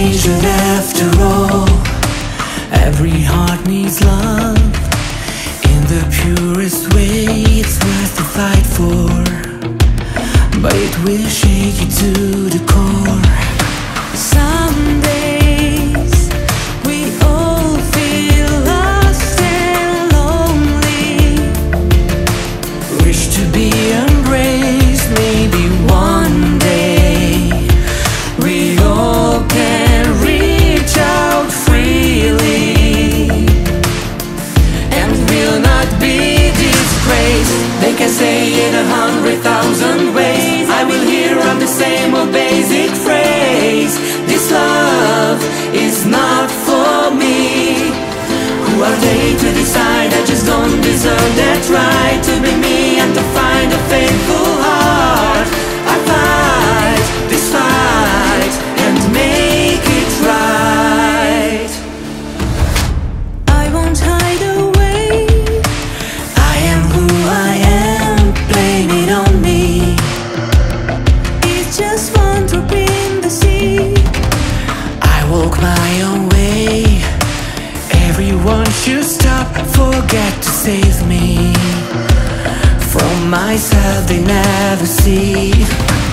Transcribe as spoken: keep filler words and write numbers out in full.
occasion after all. Every heart needs love. In the purest way, it's worth the fight for. But it will shake you to the core. Someday to decide I just don't deserve that right to be me and to find a faithful heart. I fight this fight and make it right. I won't hide away. I am who I am, blame it on me. It's just one drop in the sea. I walk my own way. Everyone should stop, forget to save me. From myself they never see.